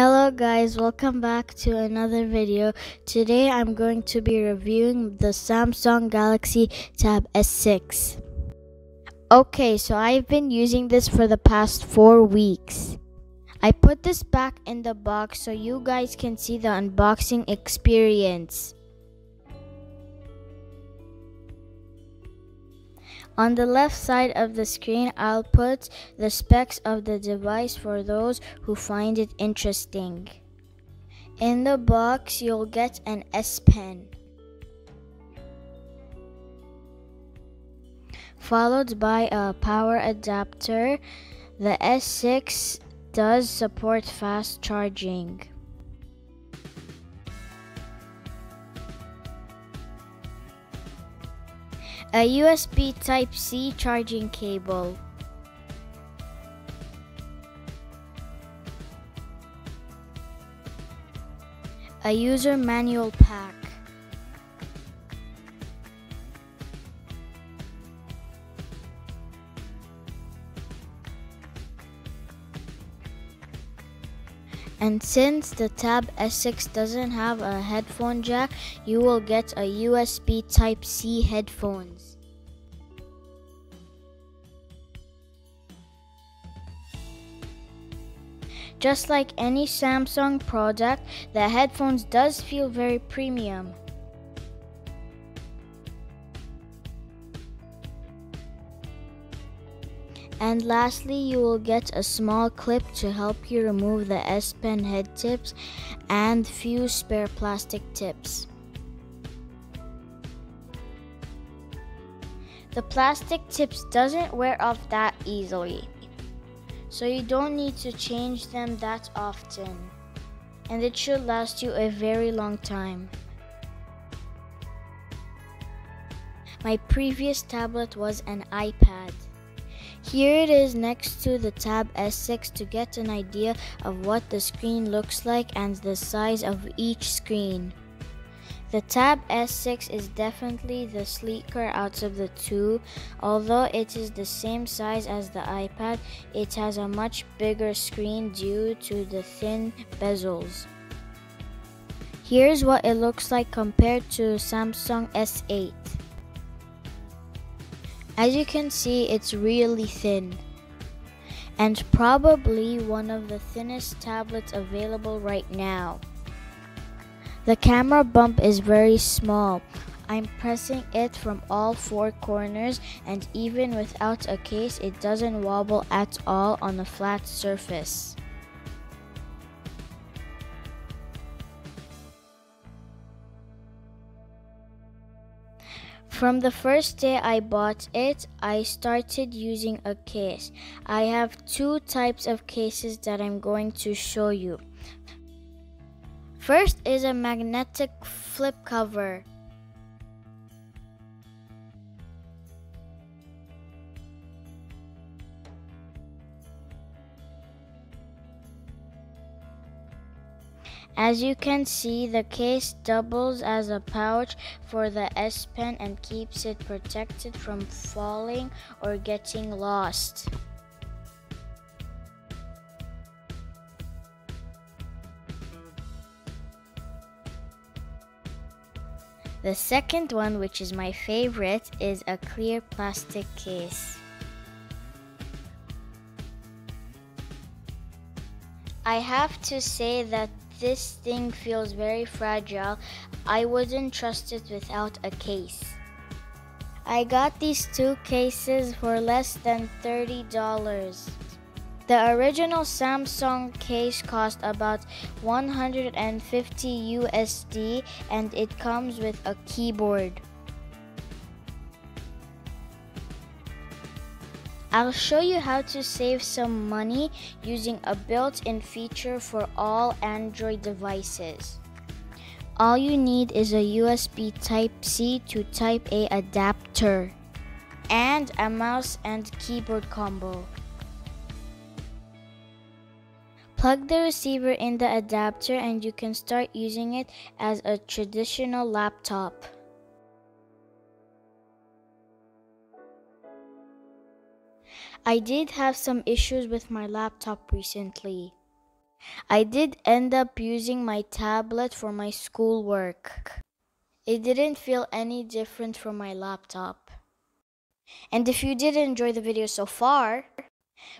Hello guys, welcome back to another video. Today I'm going to be reviewing the Samsung Galaxy Tab S6. Okay, so I've been using this for the past 4 weeks. I put this back in the box so you guys can see the unboxing experience. On the left side of the screen, I'll put the specs of the device for those who find it interesting. In the box, you'll get an S Pen, followed by a power adapter. The S6 does support fast charging. A USB Type-C charging cable, a user manual pack, and since the Tab S6 doesn't have a headphone jack, you will get a USB Type-C headphones. Just like any Samsung product, the headphones does feel very premium. And lastly, you will get a small clip to help you remove the S Pen head tips and few spare plastic tips. The plastic tips doesn't wear off that easily, so you don't need to change them that often, and it should last you a very long time. My previous tablet was an iPad. Here it is next to the Tab S6 to get an idea of what the screen looks like and the size of each screen. The Tab S6 is definitely the sleeker out of the two. Although it is the same size as the iPad, it has a much bigger screen due to the thin bezels. Here's what it looks like compared to Samsung S8. As you can see, it's really thin, and probably one of the thinnest tablets available right now. The camera bump is very small. I'm pressing it from all four corners, and even without a case, it doesn't wobble at all on a flat surface. From the first day I bought it, I started using a case. I have two types of cases that I'm going to show you. First is a magnetic flip cover. As you can see, the case doubles as a pouch for the S Pen and keeps it protected from falling or getting lost. The second one, which is my favorite, is a clear plastic case. I have to say that this thing feels very fragile. I wouldn't trust it without a case. I got these two cases for less than $30. The original Samsung case cost about $150 USD, and it comes with a keyboard. I'll show you how to save some money using a built-in feature for all Android devices. All you need is a USB Type-C to Type-A adapter and a mouse and keyboard combo. Plug the receiver in the adapter and you can start using it as a traditional laptop. I did have some issues with my laptop recently. I did end up using my tablet for my schoolwork. It didn't feel any different from my laptop. And if you did enjoy the video so far,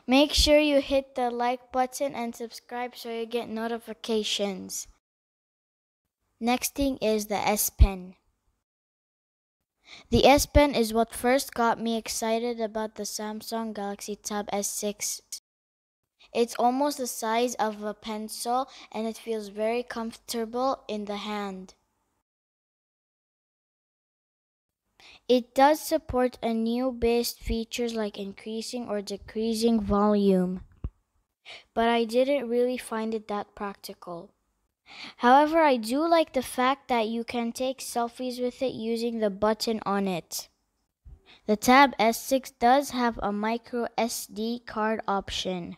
make sure you hit the like button and subscribe so you get notifications. Next thing is the S Pen. The S Pen is what first got me excited about the Samsung Galaxy Tab S6. It's almost the size of a pencil and it feels very comfortable in the hand. It does support a new based features like increasing or decreasing volume, but I didn't really find it that practical. However, I do like the fact that you can take selfies with it using the button on it. The Tab S6 does have a micro SD card option.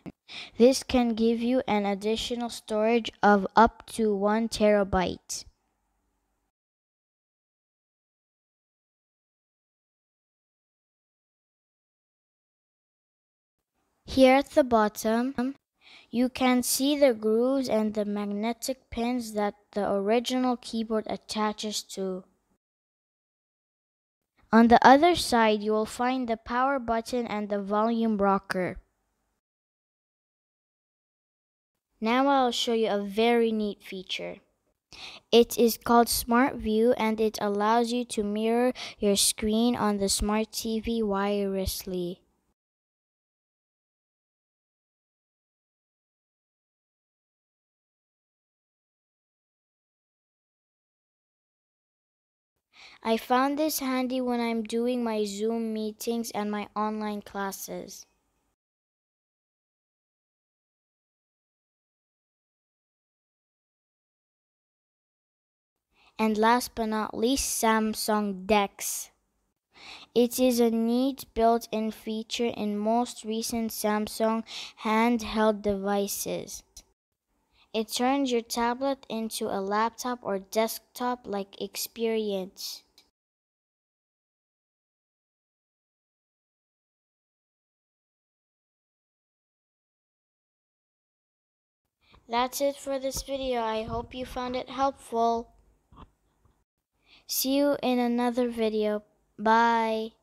This can give you an additional storage of up to 1 terabyte. Here at the bottom, you can see the grooves and the magnetic pins that the original keyboard attaches to. On the other side, you will find the power button and the volume rocker. Now I'll show you a very neat feature. It is called Smart View and it allows you to mirror your screen on the Smart TV wirelessly. I found this handy when I'm doing my Zoom meetings and my online classes. And last but not least, Samsung DeX. It is a neat built-in feature in most recent Samsung handheld devices. It turns your tablet into a laptop or desktop-like experience. That's it for this video. I hope you found it helpful. See you in another video. Bye.